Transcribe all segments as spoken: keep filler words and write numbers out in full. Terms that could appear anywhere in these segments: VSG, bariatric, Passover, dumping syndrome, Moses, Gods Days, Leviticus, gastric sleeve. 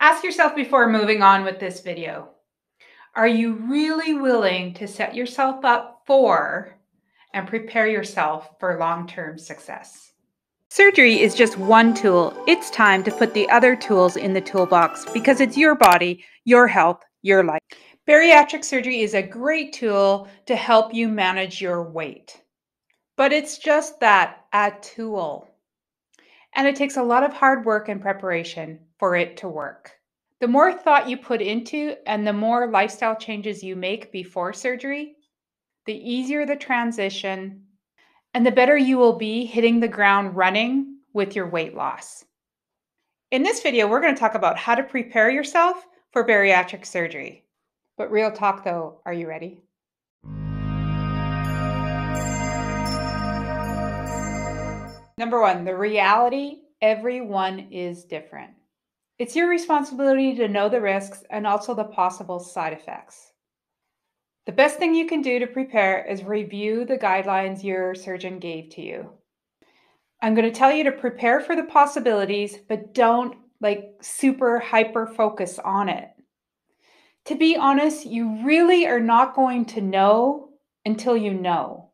Ask yourself before moving on with this video, are you really willing to set yourself up for and prepare yourself for long-term success? Surgery is just one tool. It's time to put the other tools in the toolbox because it's your body, your health, your life. Bariatric surgery is a great tool to help you manage your weight, but it's just that, a tool. And it takes a lot of hard work and preparation for it to work. The more thought you put into and the more lifestyle changes you make before surgery, the easier the transition and the better you will be hitting the ground running with your weight loss. In this video, we're going to talk about how to prepare yourself for bariatric surgery. But real talk though, are you ready? Number one, the reality, everyone is different. It's your responsibility to know the risks and also the possible side effects. The best thing you can do to prepare is review the guidelines your surgeon gave to you. I'm going to tell you to prepare for the possibilities, but don't like super hyper focus on it. To be honest, you really are not going to know until you know.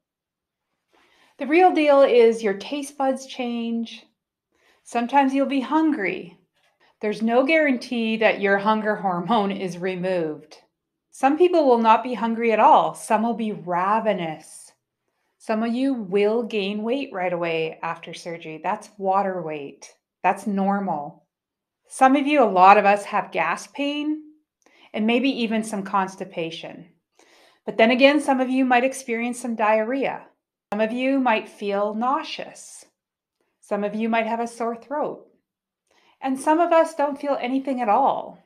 The real deal is your taste buds change. Sometimes you'll be hungry. There's no guarantee that your hunger hormone is removed. Some people will not be hungry at all. Some will be ravenous. Some of you will gain weight right away after surgery. That's water weight. That's normal. Some of you, a lot of us, have gas pain and maybe even some constipation. But then again, some of you might experience some diarrhea. Some of you might feel nauseous. Some of you might have a sore throat. And some of us don't feel anything at all.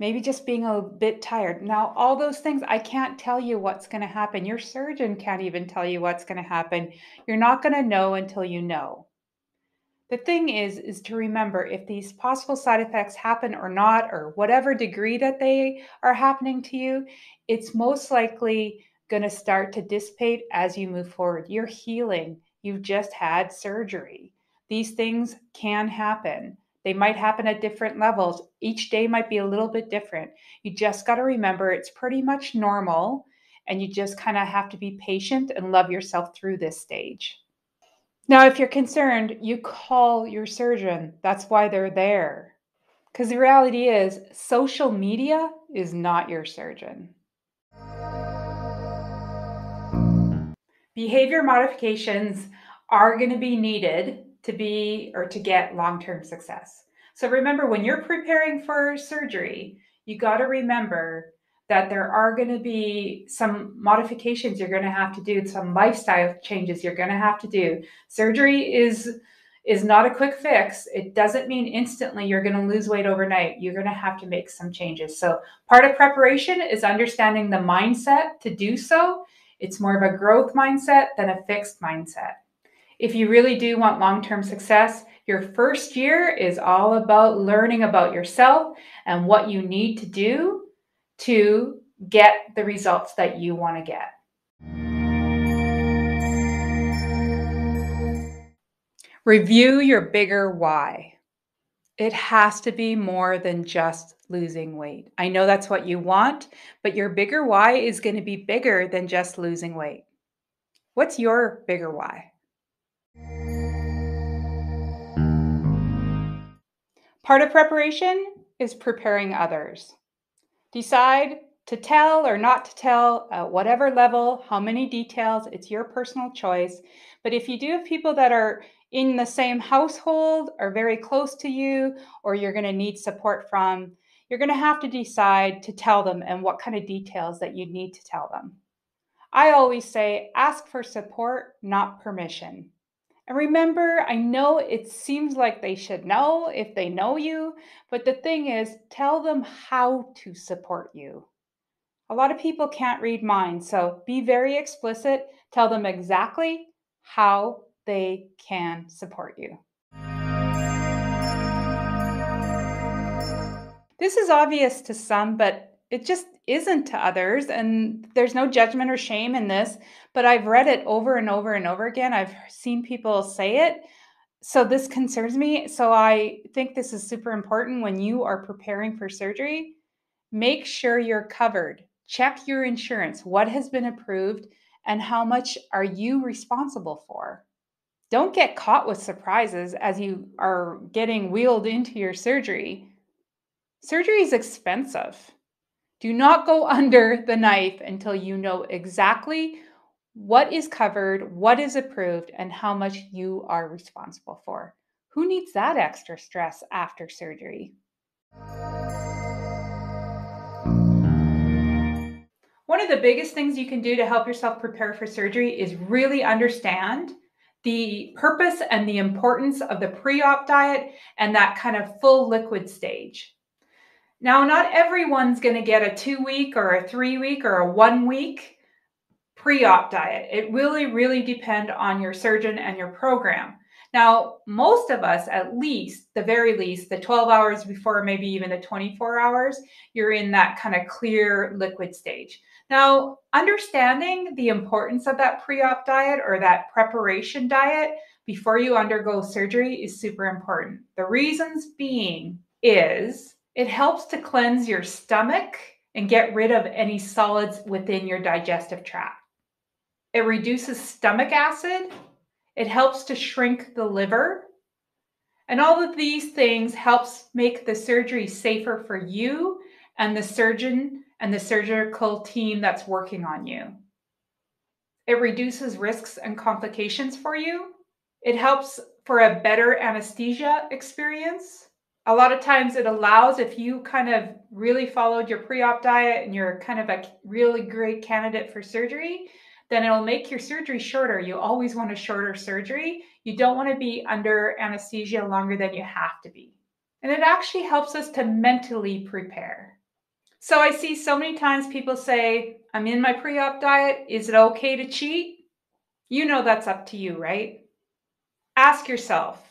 Maybe just being a bit tired. Now, all those things, I can't tell you what's going to happen. Your surgeon can't even tell you what's going to happen. You're not going to know until you know. The thing is, is to remember if these possible side effects happen or not, or whatever degree that they are happening to you, it's most likely going to start to dissipate as you move forward. You're healing. You've just had surgery. These things can happen. They might happen at different levels. Each day might be a little bit different. You just got to remember it's pretty much normal, and you just kind of have to be patient and love yourself through this stage. Now, if you're concerned, you call your surgeon. That's why they're there. Because the reality is, social media is not your surgeon. Behavior modifications are going to be needed to be or to get long-term success. So remember, when you're preparing for surgery, you got to remember that there are going to be some modifications you're going to have to do, some lifestyle changes you're going to have to do. Surgery is, is not a quick fix. It doesn't mean instantly you're going to lose weight overnight. You're going to have to make some changes. So part of preparation is understanding the mindset to do so. It's more of a growth mindset than a fixed mindset. If you really do want long-term success, your first year is all about learning about yourself and what you need to do to get the results that you want to get. Review your bigger why. It has to be more than just losing weight. I know that's what you want, but your bigger why is going to be bigger than just losing weight. What's your bigger why? Part of preparation is preparing others. Decide to tell or not to tell at whatever level, how many details, it's your personal choice. But if you do have people that are in the same household or very close to you, or you're going to need support from, you're going to have to decide to tell them and what kind of details that you need to tell them. I always say, ask for support, not permission. And remember, I know it seems like they should know if they know you, but the thing is, tell them how to support you. A lot of people can't read minds, so be very explicit. Tell them exactly how they can support you. This is obvious to some, but it just isn't to others, and there's no judgment or shame in this, but I've read it over and over and over again. I've seen people say it. So this concerns me. So I think this is super important when you are preparing for surgery. Make sure you're covered. Check your insurance, what has been approved, and how much are you responsible for. Don't get caught with surprises as you are getting wheeled into your surgery. Surgery is expensive. Do not go under the knife until you know exactly what is covered, what is approved, and how much you are responsible for. Who needs that extra stress after surgery? One of the biggest things you can do to help yourself prepare for surgery is really understand the purpose and the importance of the pre-op diet and that kind of full liquid stage. Now, not everyone's going to get a two-week or a three-week or a one-week pre-op diet. It really, really depends on your surgeon and your program. Now, most of us, at least, the very least, the twelve hours before, maybe even the twenty-four hours, you're in that kind of clear liquid stage. Now, understanding the importance of that pre-op diet or that preparation diet before you undergo surgery is super important. The reasons being is it helps to cleanse your stomach and get rid of any solids within your digestive tract. It reduces stomach acid. It helps to shrink the liver. And all of these things helps make the surgery safer for you and the surgeon and the surgical team that's working on you. It reduces risks and complications for you. It helps for a better anesthesia experience. A lot of times it allows, if you kind of really followed your pre-op diet and you're kind of a really great candidate for surgery, then it'll make your surgery shorter. You always want a shorter surgery. You don't want to be under anesthesia longer than you have to be. And it actually helps us to mentally prepare. So I see so many times people say, I'm in my pre-op diet. Is it okay to cheat? You know that's up to you, right? Ask yourself,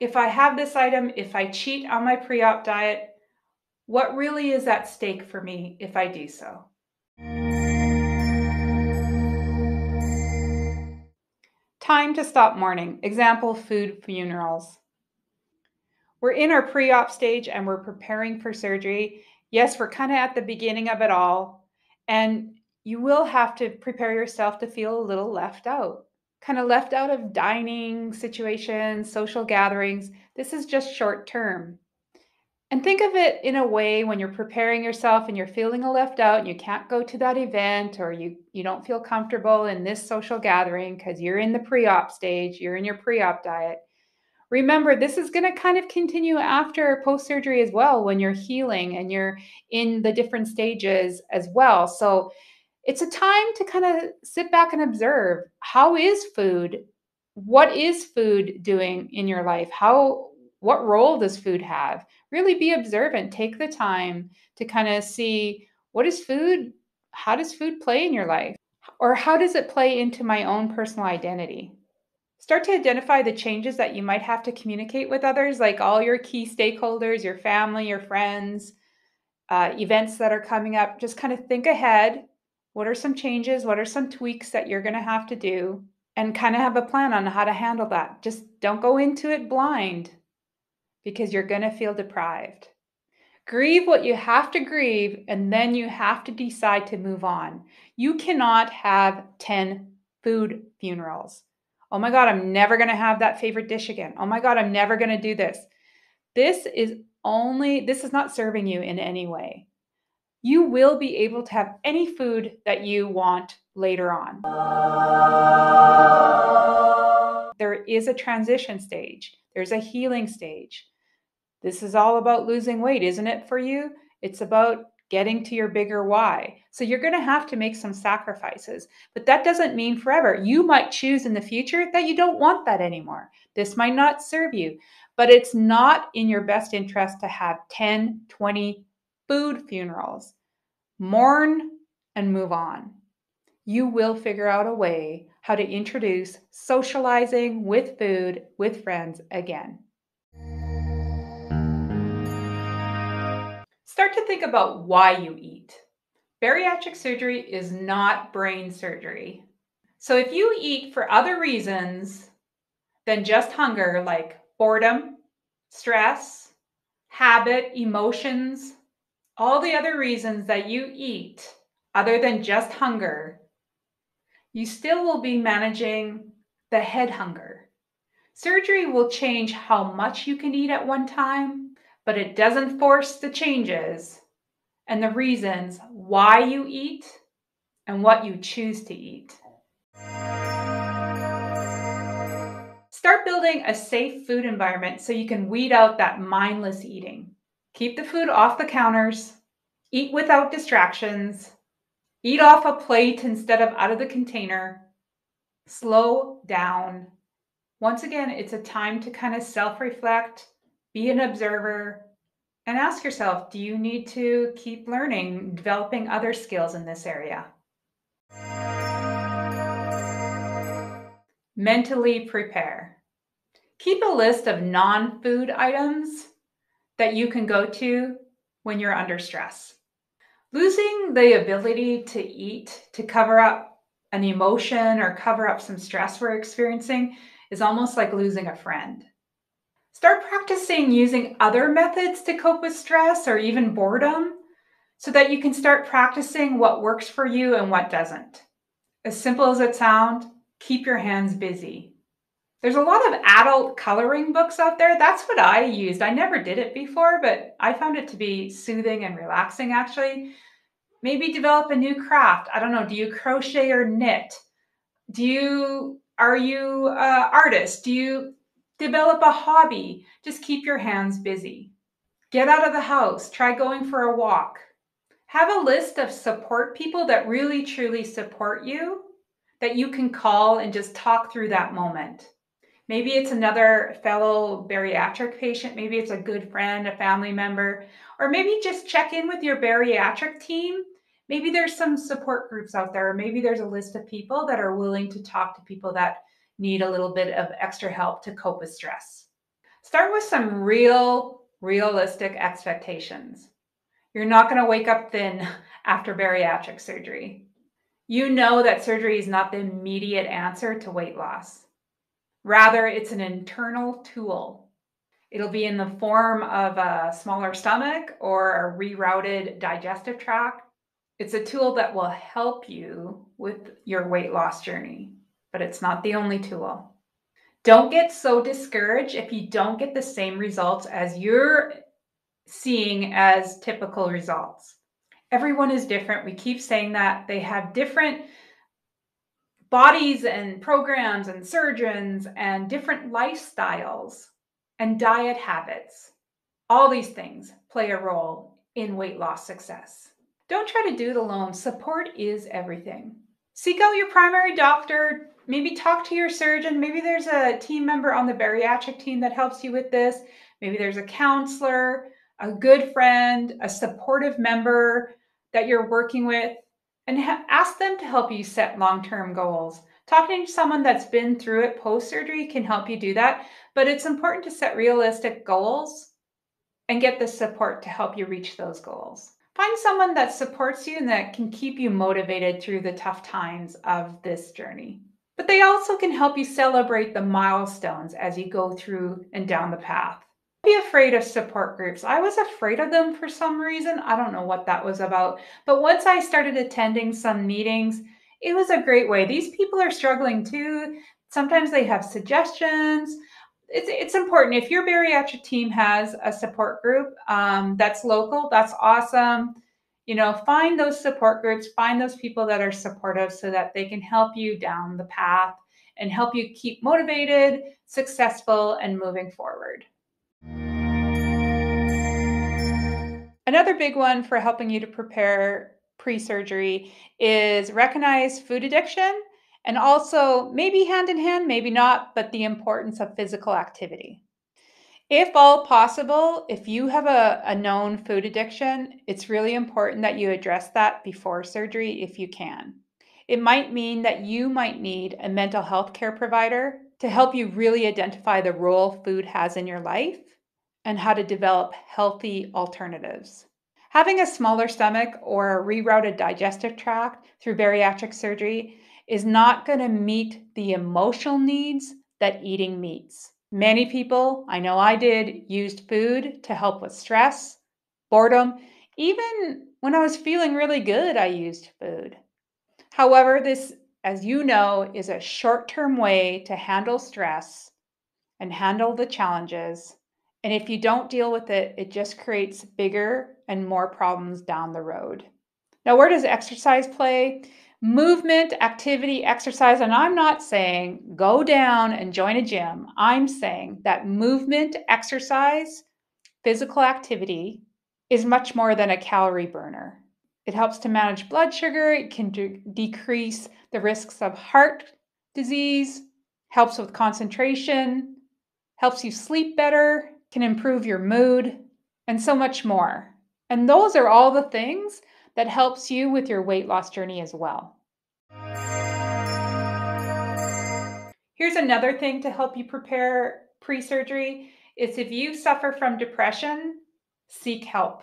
if I have this item, if I cheat on my pre-op diet, what really is at stake for me if I do so? Time to stop mourning. Example, food funerals. We're in our pre-op stage and we're preparing for surgery. Yes, we're kind of at the beginning of it all. And you will have to prepare yourself to feel a little left out. Kind of left out of dining situations, social gatherings. This is just short term. And think of it in a way when you're preparing yourself and you're feeling left out and you can't go to that event or you, you don't feel comfortable in this social gathering because you're in the pre-op stage, you're in your pre-op diet. Remember, this is going to kind of continue after post-surgery as well when you're healing and you're in the different stages as well. So it's a time to kind of sit back and observe, how is food? What is food doing in your life? How What role does food have? Really be observant. Take the time to kind of see, what is food? How does food play in your life? Or how does it play into my own personal identity? Start to identify the changes that you might have to communicate with others, like all your key stakeholders, your family, your friends, uh, events that are coming up. Just kind of think ahead. What are some changes? What are some tweaks that you're going to have to do? And kind of have a plan on how to handle that. Just don't go into it blind, because you're going to feel deprived. Grieve what you have to grieve, and then you have to decide to move on. You cannot have ten food funerals. Oh my God, I'm never going to have that favorite dish again. Oh my God, I'm never going to do this. This is only, this is not serving you in any way. You will be able to have any food that you want later on. There is a transition stage. There's a healing stage. This is all about losing weight, isn't it, for you? It's about getting to your bigger why. So you're going to have to make some sacrifices, but that doesn't mean forever. You might choose in the future that you don't want that anymore. This might not serve you, but it's not in your best interest to have ten, twenty food funerals. Mourn and move on. You will figure out a way how to introduce socializing with food, with friends again. Start to think about why you eat. Bariatric surgery is not brain surgery. So if you eat for other reasons, than just hunger, like boredom, stress, habit, emotions, all the other reasons that you eat other than just hunger, you still will be managing the head hunger. Surgery will change how much you can eat at one time, but it doesn't force the changes and the reasons why you eat and what you choose to eat. Start building a safe food environment so you can weed out that mindless eating. Keep the food off the counters, eat without distractions, eat off a plate instead of out of the container. Slow down. Once again, it's a time to kind of self-reflect, be an observer, and ask yourself, do you need to keep learning, developing other skills in this area? Mentally prepare. Keep a list of non-food items that you can go to when you're under stress. Losing the ability to eat to cover up an emotion or cover up some stress we're experiencing is almost like losing a friend. Start practicing using other methods to cope with stress or even boredom so that you can start practicing what works for you and what doesn't. As simple as it sounds, keep your hands busy. There's a lot of adult coloring books out there. That's what I used. I never did it before, but I found it to be soothing and relaxing, actually. Maybe develop a new craft. I don't know. Do you crochet or knit? Do you, are you an artist? Do you develop a hobby? Just keep your hands busy. Get out of the house. Try going for a walk. Have a list of support people that really, truly support you that you can call and just talk through that moment. Maybe it's another fellow bariatric patient. Maybe it's a good friend, a family member, or maybe just check in with your bariatric team. Maybe there's some support groups out there, or maybe there's a list of people that are willing to talk to people that need a little bit of extra help to cope with stress. Start with some real, realistic expectations. You're not going to wake up thin after bariatric surgery. You know that surgery is not the immediate answer to weight loss. Rather, it's an internal tool. It'll be in the form of a smaller stomach or a rerouted digestive tract. It's a tool that will help you with your weight loss journey, but it's not the only tool. Don't get so discouraged if you don't get the same results as you're seeing as typical results. Everyone is different. We keep saying that. They have different bodies and programs and surgeons and different lifestyles and diet habits. All these things play a role in weight loss success. Don't try to do it alone. Support is everything. Seek out your primary doctor. Maybe talk to your surgeon. Maybe there's a team member on the bariatric team that helps you with this. Maybe there's a counselor, a good friend, a supportive member that you're working with, and ask them to help you set long-term goals. Talking to someone that's been through it post-surgery can help you do that, but it's important to set realistic goals and get the support to help you reach those goals. Find someone that supports you and that can keep you motivated through the tough times of this journey. But they also can help you celebrate the milestones as you go through and down the path. Don't be afraid of support groups. I was afraid of them for some reason. I don't know what that was about. But once I started attending some meetings, it was a great way. These people are struggling too. Sometimes they have suggestions. It's, it's important. If your bariatric team has a support group um, that's local, that's awesome. You know, find those support groups, find those people that are supportive so that they can help you down the path and help you keep motivated, successful, and moving forward. Another big one for helping you to prepare pre-surgery is recognize food addiction. And also, maybe hand in hand, maybe not, but the importance of physical activity. If all possible, if you have a, a known food addiction, it's really important that you address that before surgery if you can. It might mean that you might need a mental health care provider to help you really identify the role food has in your life and how to develop healthy alternatives. Having a smaller stomach or a rerouted digestive tract through bariatric surgery is not going to meet the emotional needs that eating meats. Many people, I know I did, used food to help with stress, boredom. Even when I was feeling really good, I used food. However, this, as you know, is a short-term way to handle stress and handle the challenges. And if you don't deal with it, it just creates bigger and more problems down the road. Now, where does exercise play? Movement, activity, exercise, and I'm not saying go down and join a gym. I'm saying that movement, exercise, physical activity is much more than a calorie burner. It helps to manage blood sugar. It can de- decrease the risks of heart disease, helps with concentration, helps you sleep better, can improve your mood, and so much more. And those are all the things that helps you with your weight loss journey as well. Here's another thing to help you prepare pre-surgery is if you suffer from depression, seek help.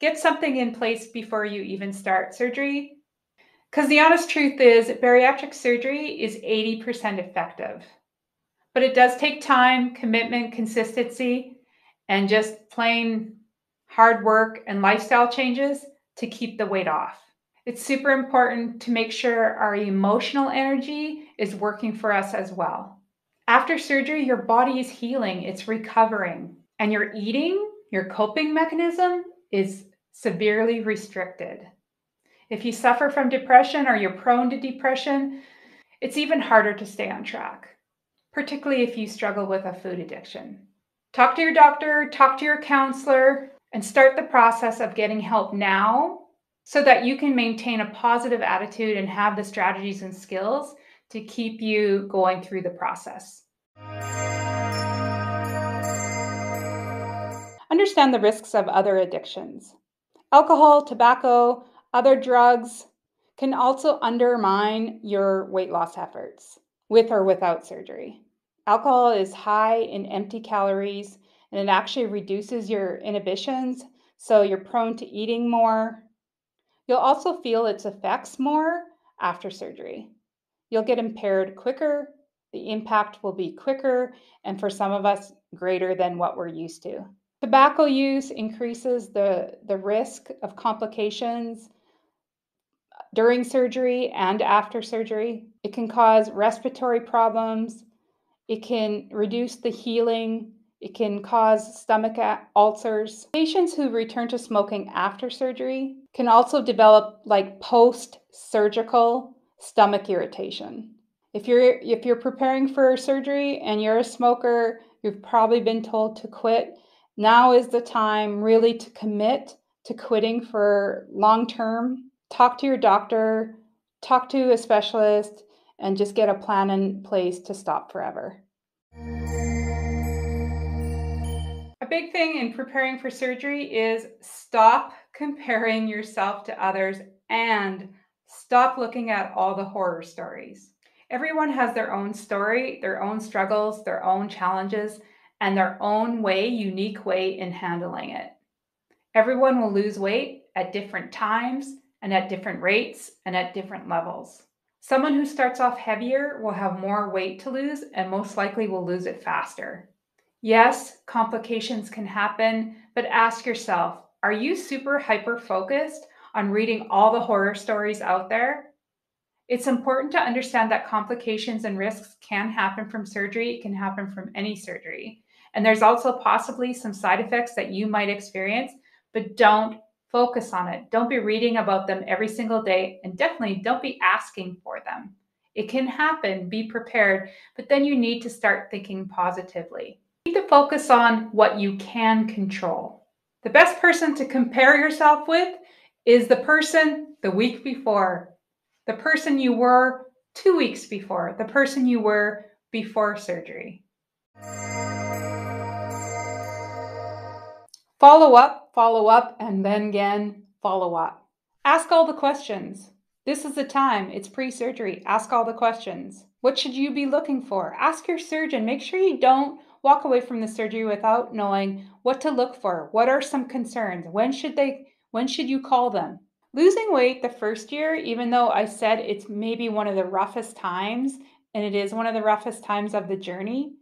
Get something in place before you even start surgery. Because the honest truth is bariatric surgery is eighty percent effective, but it does take time, commitment, consistency, and just plain hard work and lifestyle changes to keep the weight off. It's super important to make sure our emotional energy is working for us as well. After surgery, your body is healing, it's recovering, and your eating, your coping mechanism is severely restricted. If you suffer from depression or you're prone to depression, it's even harder to stay on track, particularly if you struggle with a food addiction. Talk to your doctor, talk to your counselor, and start the process of getting help now so that you can maintain a positive attitude and have the strategies and skills to keep you going through the process. Understand the risks of other addictions. Alcohol, tobacco, other drugs can also undermine your weight loss efforts with or without surgery. Alcohol is high in empty calories, and it actually reduces your inhibitions, so you're prone to eating more. You'll also feel its effects more after surgery. You'll get impaired quicker, the impact will be quicker, and for some of us, greater than what we're used to. Tobacco use increases the, the risk of complications during surgery and after surgery. It can cause respiratory problems. It can reduce the healing. It can cause stomach ulcers. Patients who return to smoking after surgery can also develop like post-surgical stomach irritation. If you're, if you're preparing for surgery and you're a smoker, you've probably been told to quit. Now is the time really to commit to quitting for long-term. Talk to your doctor, talk to a specialist, and just get a plan in place to stop forever. Big thing in preparing for surgery is stop comparing yourself to others and stop looking at all the horror stories. Everyone has their own story, their own struggles, their own challenges, and their own way, unique way in handling it. Everyone will lose weight at different times and at different rates and at different levels. Someone who starts off heavier will have more weight to lose and most likely will lose it faster. Yes, complications can happen, but ask yourself, are you super hyper-focused on reading all the horror stories out there? It's important to understand that complications and risks can happen from surgery. It can happen from any surgery. And there's also possibly some side effects that you might experience, but don't focus on it. Don't be reading about them every single day, and definitely don't be asking for them. It can happen, be prepared, but then you need to start thinking positively. You need to focus on what you can control. The best person to compare yourself with is the person the week before, the person you were two weeks before, the person you were before surgery. Follow up, follow up, and then again, follow up. Ask all the questions. This is the time. It's pre-surgery. Ask all the questions. What should you be looking for? Ask your surgeon. Make sure you don't walk away from the surgery without knowing what to look for. What are some concerns? When should they, when should you call them? Losing weight the first year, even though I said it's maybe one of the roughest times and it is one of the roughest times of the journey,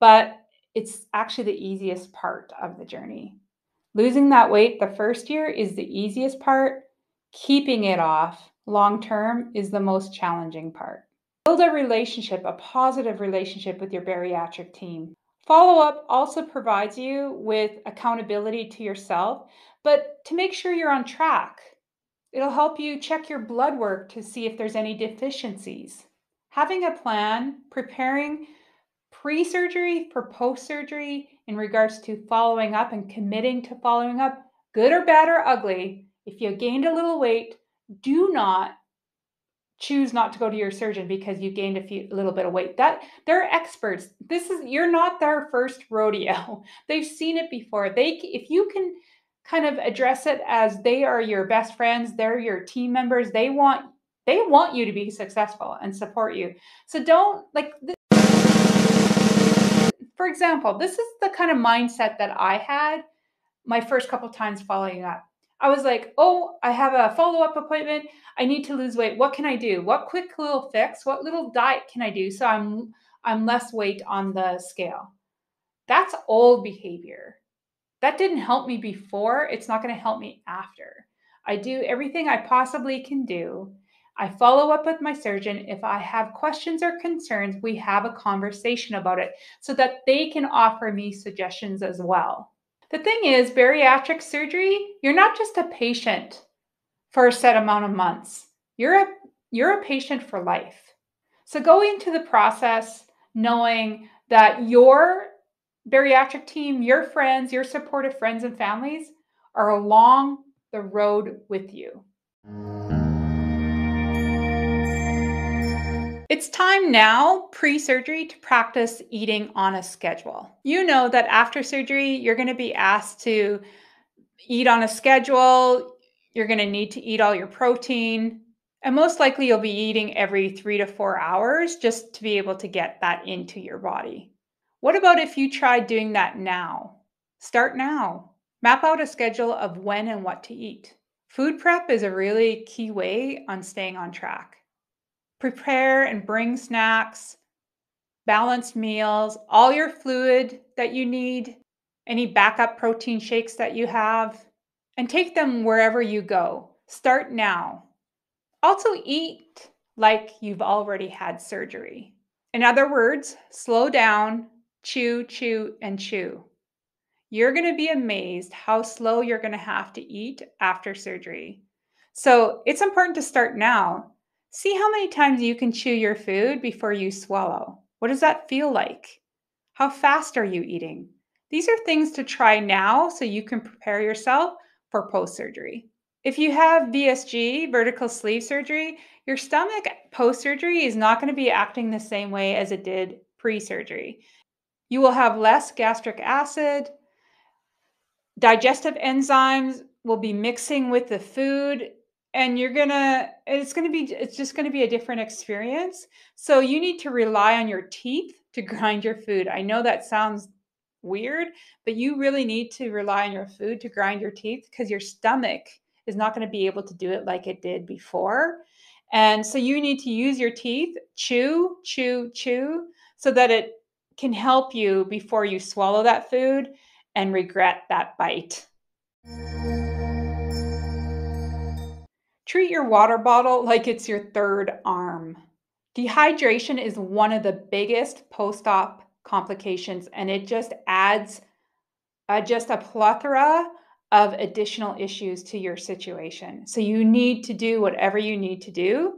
but it's actually the easiest part of the journey. Losing that weight the first year is the easiest part. Keeping it off long-term is the most challenging part. Build a relationship, a positive relationship with your bariatric team. Follow-up also provides you with accountability to yourself, but to make sure you're on track. It'll help you check your blood work to see if there's any deficiencies. Having a plan, preparing pre-surgery for post-surgery in regards to following up and committing to following up, good or bad or ugly, if you gained a little weight, do not choose not to go to your surgeon because you gained a few, little bit of weight. That they're experts. This is, you're not their first rodeo. They've seen it before. They, if you can kind of address it as they are your best friends, they're your team members. They want, they want you to be successful and support you. So don't like, this, for example, this is the kind of mindset that I had my first couple of times following up. I was like, oh, I have a follow-up appointment. I need to lose weight. What can I do? What quick little fix? What little diet can I do so I'm I'm less weight on the scale? That's old behavior. That didn't help me before. It's not going to help me after. I do everything I possibly can do. I follow up with my surgeon. If I have questions or concerns, we have a conversation about it so that they can offer me suggestions as well. The thing is, bariatric surgery, you're not just a patient for a set amount of months. You're a, you're a patient for life. So go into the process knowing that your bariatric team, your friends, your supportive friends and families are along the road with you. It's time now, pre-surgery, to practice eating on a schedule. You know that after surgery, you're going to be asked to eat on a schedule. You're going to need to eat all your protein. And most likely, you'll be eating every three to four hours just to be able to get that into your body. What about if you tried doing that now? Start now. Map out a schedule of when and what to eat. Food prep is a really key way on staying on track. Prepare and bring snacks, balanced meals, all your fluid that you need, any backup protein shakes that you have, and take them wherever you go. Start now. Also eat like you've already had surgery. In other words, slow down, chew, chew, and chew. You're going to be amazed how slow you're going to have to eat after surgery. So it's important to start now. See how many times you can chew your food before you swallow. What does that feel like? How fast are you eating? These are things to try now so you can prepare yourself for post-surgery. If you have V S G, vertical sleeve surgery, your stomach post-surgery is not going to be acting the same way as it did pre-surgery. You will have less gastric acid. Digestive enzymes will be mixing with the food. And you're gonna, it's gonna be, it's just gonna be a different experience. So you need to rely on your teeth to grind your food. I know that sounds weird, but you really need to rely on your food to grind your teeth because your stomach is not gonna be able to do it like it did before. And so you need to use your teeth, chew, chew, chew, so that it can help you before you swallow that food and regret that bite. Treat your water bottle like it's your third arm. Dehydration is one of the biggest post-op complications, and it just adds uh, just a plethora of additional issues to your situation. So you need to do whatever you need to do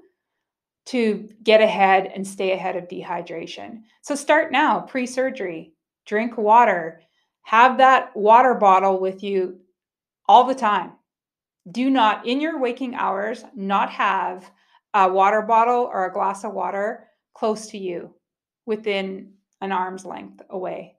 to get ahead and stay ahead of dehydration. So start now, pre-surgery. Drink water. Have that water bottle with you all the time. Do not, in your waking hours, not have a water bottle or a glass of water close to you, within an arm's length away.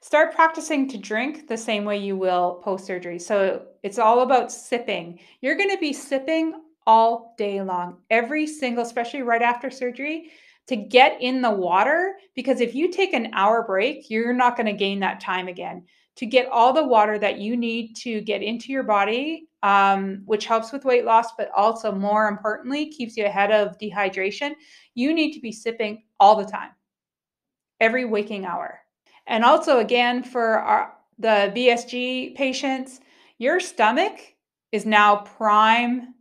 Start practicing to drink the same way you will post-surgery. So it's all about sipping. You're going to be sipping all day long, every single, especially right after surgery, to get in the water, because if you take an hour break, you're not going to gain that time again. to get all the water that you need to get into your body, um, which helps with weight loss, but also more importantly, keeps you ahead of dehydration. You need to be sipping all the time, every waking hour. And also again, for our, the V S G patients, your stomach is now prime,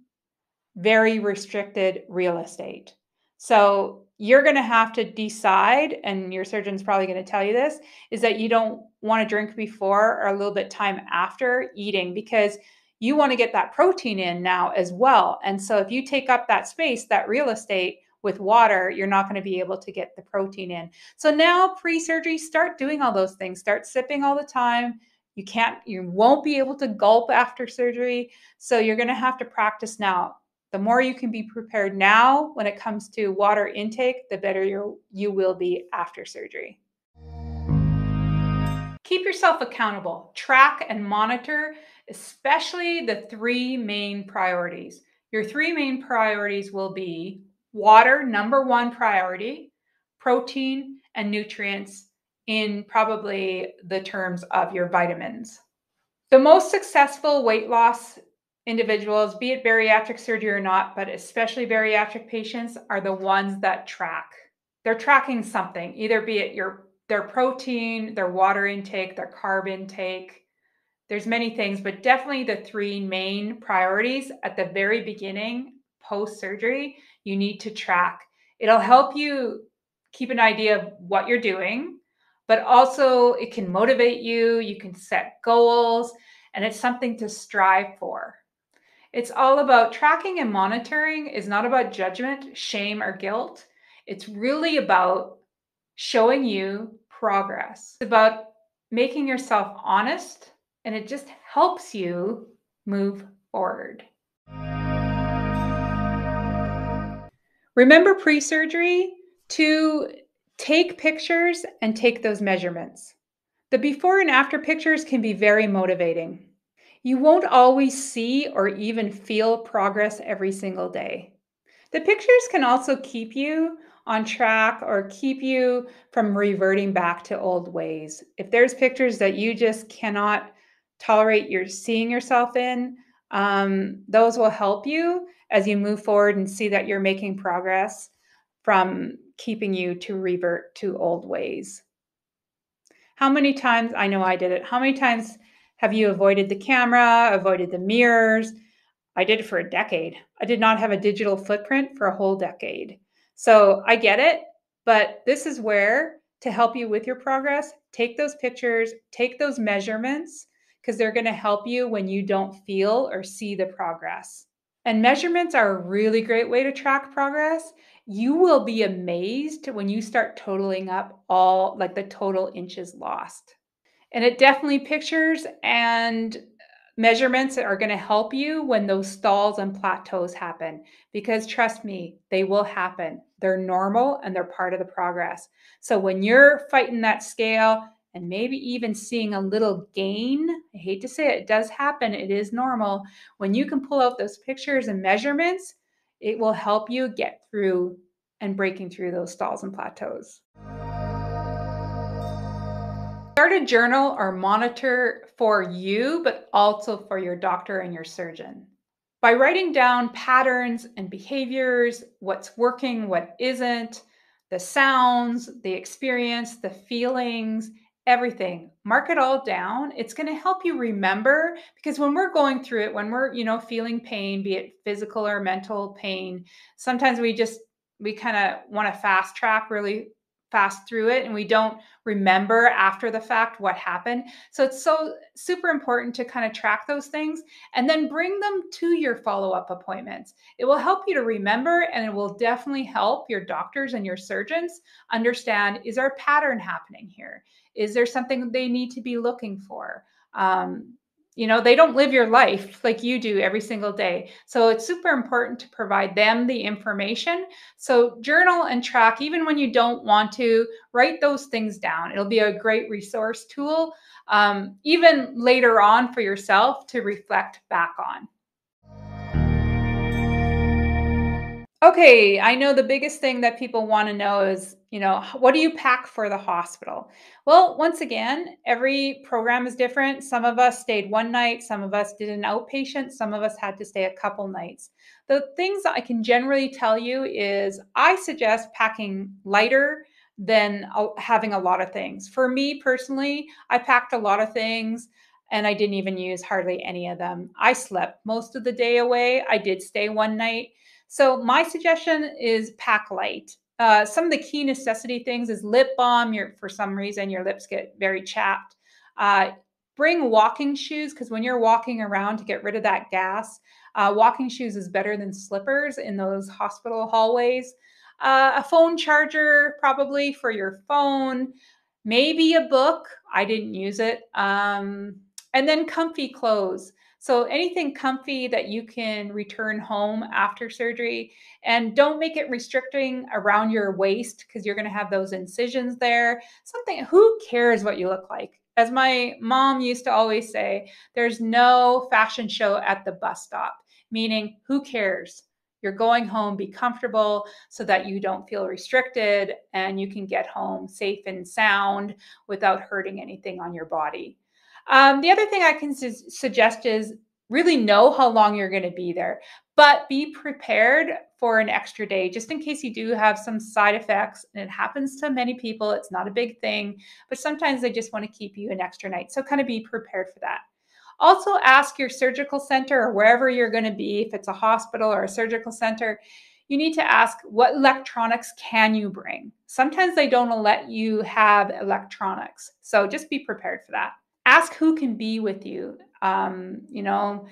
very restricted real estate. So you're going to have to decide, and your surgeon's probably going to tell you this, is that you don't want to drink before or a little bit time after eating, because you want to get that protein in now as well. And so if you take up that space, that real estate with water, you're not going to be able to get the protein in. So now pre-surgery, start doing all those things, start sipping all the time. You can't, you won't be able to gulp after surgery. So you're going to have to practice now. The more you can be prepared now when it comes to water intake, the better you you will be after surgery. Keep yourself accountable. Track and monitor, especially the three main priorities. Your three main priorities will be water, number one priority, protein, and nutrients in probably the terms of your vitamins. The most successful weight loss individuals, be it bariatric surgery or not, but especially bariatric patients, are the ones that track. They're tracking something, either be it your their protein, their water intake, their carb intake. There's many things, but definitely the three main priorities at the very beginning, post-surgery, you need to track. It'll help you keep an idea of what you're doing, but also it can motivate you. You can set goals, and it's something to strive for. It's all about tracking and monitoring. It's not about judgment, shame, or guilt. It's really about showing you progress. It's about making yourself honest, and it just helps you move forward. Remember pre-surgery to take pictures and take those measurements. The before and after pictures can be very motivating. You won't always see or even feel progress every single day. The pictures can also keep you on track or keep you from reverting back to old ways. If there's pictures that you just cannot tolerate you're seeing yourself in, um, those will help you as you move forward and see that you're making progress from keeping you to revert to old ways. How many times, I know I did it, how many times have you avoided the camera, avoided the mirrors? I did it for a decade. I did not have a digital footprint for a whole decade. So I get it, but this is where, to help you with your progress, take those pictures, take those measurements, because they're going to help you when you don't feel or see the progress. And measurements are a really great way to track progress. You will be amazed when you start totaling up all, like the total inches lost. And it definitely, pictures and measurements are going to help you when those stalls and plateaus happen, because trust me, they will happen. They're normal and they're part of the progress. So when you're fighting that scale and maybe even seeing a little gain, I hate to say it, it does happen. It is normal. When you can pull out those pictures and measurements, it will help you get through and breaking through those stalls and plateaus. Start a journal or monitor for you, but also for your doctor and your surgeon. By writing down patterns and behaviors, what's working, what isn't, the sounds, the experience, the feelings, everything, mark it all down. It's going to help you remember, because when we're going through it, when we're, you know, feeling pain, be it physical or mental pain, sometimes we just, we kind of want to fast track really fast through it, and we don't remember after the fact what happened. So it's so super important to kind of track those things and then bring them to your follow-up appointments. It will help you to remember, and it will definitely help your doctors and your surgeons understand, is there a pattern happening here? Is there something they need to be looking for? Um, you know, they don't live your life like you do every single day. So it's super important to provide them the information. So journal and track, even when you don't want to, write those things down. It'll be a great resource tool, um, even later on for yourself to reflect back on. Okay, I know the biggest thing that people want to know is, You know, what do you pack for the hospital? Well, once again, every program is different. Some of us stayed one night. Some of us did an outpatient. Some of us had to stay a couple nights. The things I can generally tell you is I suggest packing lighter than having a lot of things. For me personally, I packed a lot of things and I didn't even use hardly any of them. I slept most of the day away. I did stay one night. So my suggestion is pack light. Uh, some of the key necessity things is lip balm. Your, for some reason, your lips get very chapped. Uh, bring walking shoes, because when you're walking around to get rid of that gas, uh, walking shoes is better than slippers in those hospital hallways. Uh, a phone charger, probably for your phone. Maybe a book. I didn't use it. Um, and then comfy clothes. So anything comfy that you can return home after surgery, and don't make it restricting around your waist because you're going to have those incisions there. Something, who cares what you look like? As my mom used to always say, there's no fashion show at the bus stop, meaning who cares? You're going home, be comfortable so that you don't feel restricted and you can get home safe and sound without hurting anything on your body. Um, the other thing I can su suggest is really know how long you're going to be there, but be prepared for an extra day, just in case you do have some side effects. And it happens to many people. It's not a big thing, but sometimes they just want to keep you an extra night. So kind of be prepared for that. Also ask your surgical center or wherever you're going to be, if it's a hospital or a surgical center, you need to ask what electronics can you bring? Sometimes they don't let you have electronics. So just be prepared for that. Ask who can be with you. Um, you know,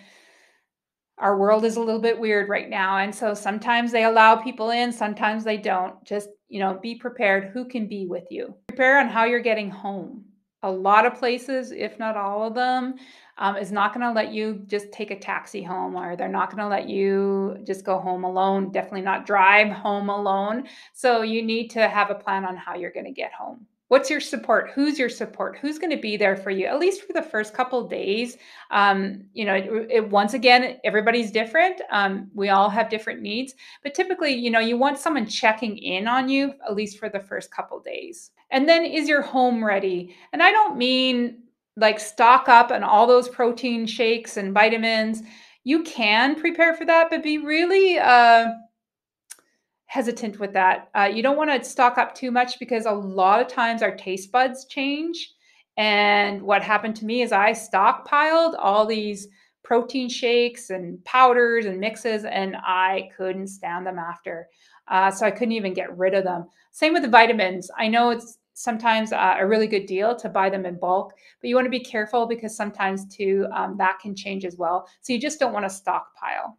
our world is a little bit weird right now. And so sometimes they allow people in, sometimes they don't. Just, you know, be prepared who can be with you. Prepare on how you're getting home. A lot of places, if not all of them, um, is not going to let you just take a taxi home, or they're not going to let you just go home alone, definitely not drive home alone. So you need to have a plan on how you're going to get home. What's your support? Who's your support? Who's going to be there for you? At least for the first couple of days. Um, you know, it, it, once again, everybody's different. Um, we all have different needs, but typically, you know, you want someone checking in on you at least for the first couple of days. And then is your home ready? And I don't mean like stock up on all those protein shakes and vitamins. You can prepare for that, but be really, uh, hesitant with that. Uh, you don't want to stock up too much because a lot of times our taste buds change. And what happened to me is I stockpiled all these protein shakes and powders and mixes, and I couldn't stand them after. Uh, so I couldn't even get rid of them. Same with the vitamins. I know it's sometimes uh, a really good deal to buy them in bulk, but you want to be careful because sometimes too, um, that can change as well. So you just don't want to stockpile.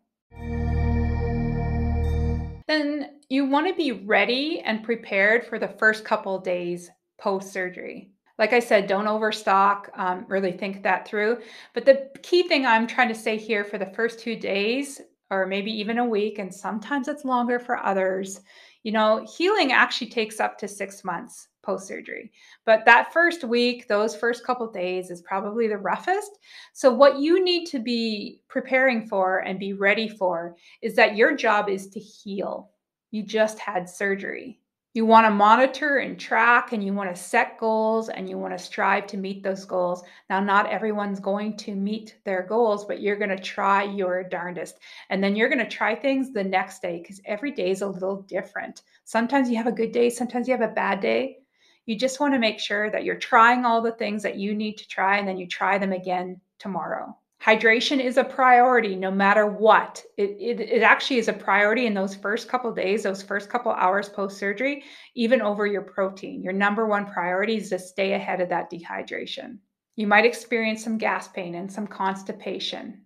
Then you want to be ready and prepared for the first couple of days post-surgery. Like I said, don't overstock, um, really think that through. But the key thing I'm trying to say here for the first two days, or maybe even a week, and sometimes it's longer for others, you know, healing actually takes up to six months post-surgery. But that first week, those first couple of days is probably the roughest. So what you need to be preparing for and be ready for is that your job is to heal. You just had surgery. You want to monitor and track, and you want to set goals, and you want to strive to meet those goals. Now, not everyone's going to meet their goals, but you're going to try your darndest. And then you're going to try things the next day because every day is a little different. Sometimes you have a good day. Sometimes you have a bad day. You just want to make sure that you're trying all the things that you need to try, and then you try them again tomorrow. Hydration is a priority no matter what. It, it, it actually is a priority in those first couple of days, those first couple of hours post-surgery, even over your protein. Your number one priority is to stay ahead of that dehydration. You might experience some gas pain and some constipation.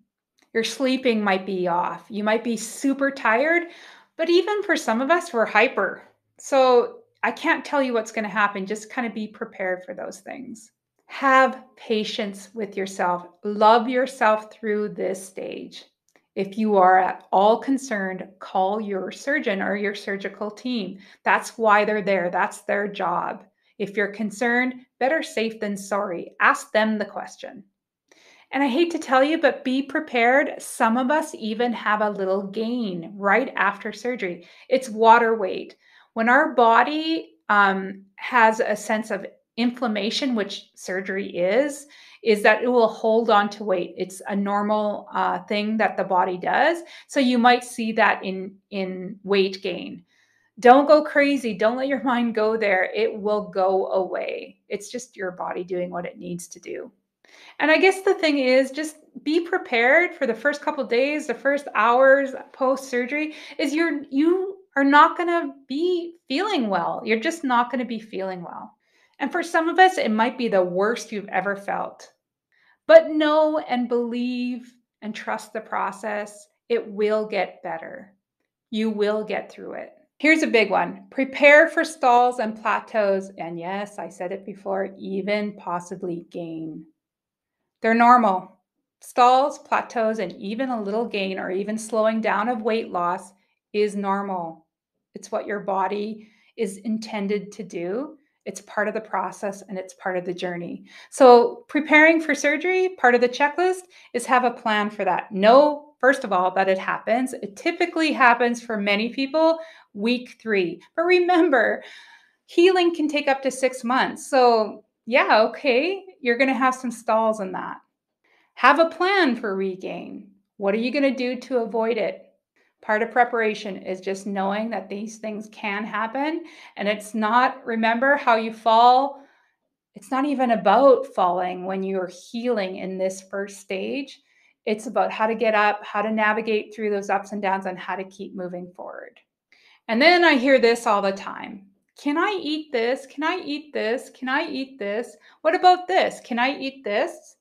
Your sleeping might be off. You might be super tired, but even for some of us, we're hyper. So I can't tell you what's going to happen. Just kind of be prepared for those things. Have patience with yourself. Love yourself through this stage. If you are at all concerned, call your surgeon or your surgical team. That's why they're there. That's their job. If you're concerned, better safe than sorry. Ask them the question. And I hate to tell you, but be prepared. Some of us even have a little gain right after surgery. It's water weight. When our body um, has a sense of inflammation, which surgery is, is that it will hold on to weight. It's a normal uh, thing that the body does. So you might see that in, in weight gain. Don't go crazy. Don't let your mind go there. It will go away. It's just your body doing what it needs to do. And I guess the thing is, just be prepared for the first couple of days, the first hours post-surgery, is you're, you are not going to be feeling well. You're just not going to be feeling well. And for some of us, it might be the worst you've ever felt. But know and believe and trust the process. It will get better. You will get through it. Here's a big one. Prepare for stalls and plateaus. And yes, I said it before, even possibly gain. They're normal. Stalls, plateaus, and even a little gain or even slowing down of weight loss is normal. It's what your body is intended to do. It's part of the process and it's part of the journey. So preparing for surgery, part of the checklist is have a plan for that. Know, first of all, that it happens. It typically happens for many people week three. But remember, healing can take up to six months. So yeah, okay, you're going to have some stalls in that. Have a plan for regain. What are you going to do to avoid it? Part of preparation is just knowing that these things can happen. And it's not, remember how you fall. It's not even about falling when you're healing in this first stage. It's about how to get up, how to navigate through those ups and downs, and how to keep moving forward. And then I hear this all the time. Can I eat this? Can I eat this? Can I eat this? What about this? Can I eat this?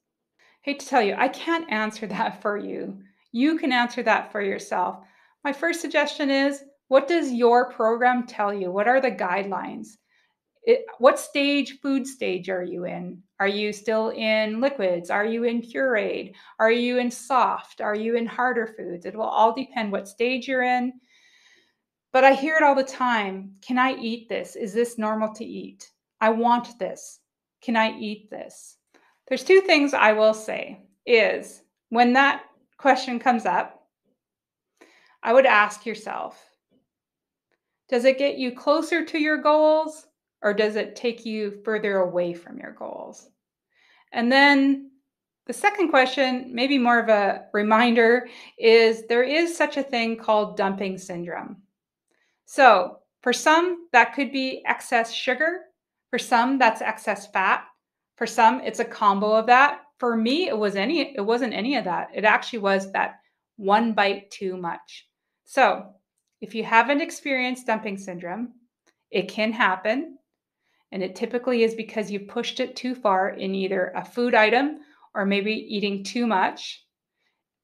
I hate to tell you, I can't answer that for you. You can answer that for yourself. My first suggestion is, what does your program tell you? What are the guidelines? It, what stage, food stage are you in? Are you still in liquids? Are you in pureed? Are you in soft? Are you in harder foods? It will all depend what stage you're in. But I hear it all the time. Can I eat this? Is this normal to eat? I want this. Can I eat this? There's two things I will say is when that question comes up, I would ask yourself, does it get you closer to your goals or does it take you further away from your goals? And then the second question, maybe more of a reminder, is there is such a thing called dumping syndrome. So for some, that could be excess sugar. For some, that's excess fat. For some, it's a combo of that. For me, it was any, it wasn't any of that. It actually was that one bite too much. So if you haven't experienced dumping syndrome, it can happen. And it typically is because you pushed it too far in either a food item or maybe eating too much.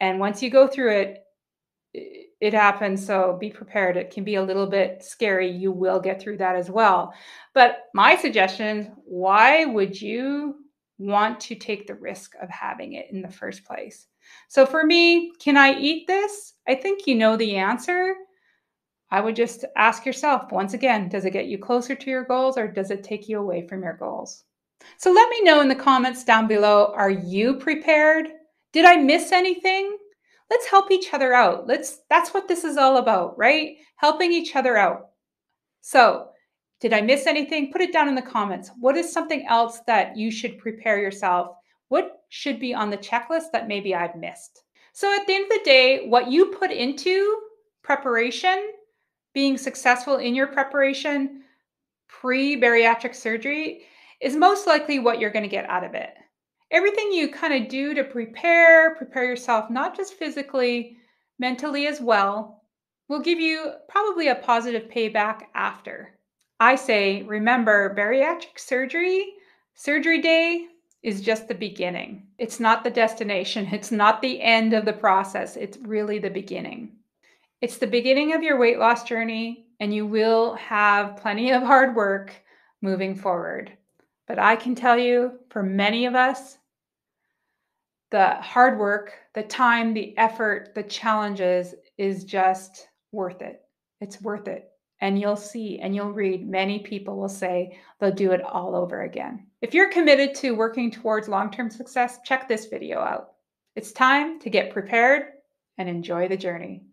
And once you go through it, it It happens, so be prepared. It can be a little bit scary. You will get through that as well. But my suggestion, why would you want to take the risk of having it in the first place? So for me, can I eat this? I think you know the answer. I would just ask yourself, once again, does it get you closer to your goals or does it take you away from your goals? So let me know in the comments down below, are you prepared? Did I miss anything? Let's help each other out. Let's, that's what this is all about, right? Helping each other out. So did I miss anything? Put it down in the comments. What is something else that you should prepare yourself? What should be on the checklist that maybe I've missed? So at the end of the day, what you put into preparation, being successful in your preparation, pre-bariatric surgery, is most likely what you're going to get out of it. Everything you kind of do to prepare, prepare yourself, not just physically, mentally as well, will give you probably a positive payback after. I say, remember, bariatric surgery, surgery day is just the beginning. It's not the destination. It's not the end of the process. It's really the beginning. It's the beginning of your weight loss journey, and you will have plenty of hard work moving forward. But I can tell you, for many of us, the hard work, the time, the effort, the challenges is just worth it. It's worth it. And you'll see and you'll read, many people will say they'll do it all over again. If you're committed to working towards long-term success, check this video out. It's time to get prepared and enjoy the journey.